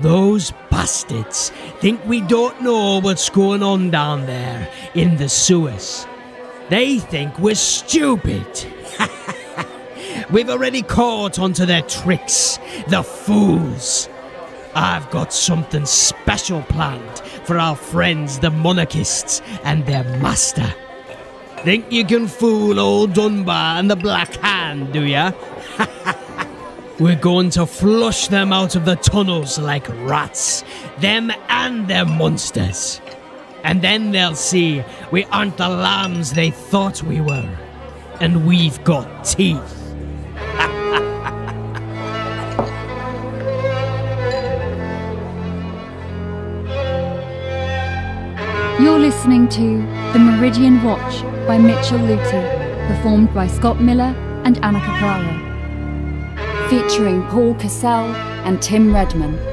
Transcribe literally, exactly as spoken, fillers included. Those bastards think we don't know what's going on down there in the sewers. They think we're stupid. We've already caught onto their tricks, the fools. I've got something special planned for our friends, the monarchists, and their master. Think you can fool old Dunbar and the Black Hand, do ya? We're going to flush them out of the tunnels like rats, them and their monsters. And then they'll see we aren't the lambs they thought we were. And we've got teeth. You're listening to The Meridian Watch by Mitchell Luttie, performed by Scott Miller and Anna Capraro. Featuring Paul Cassell and Tim Redman.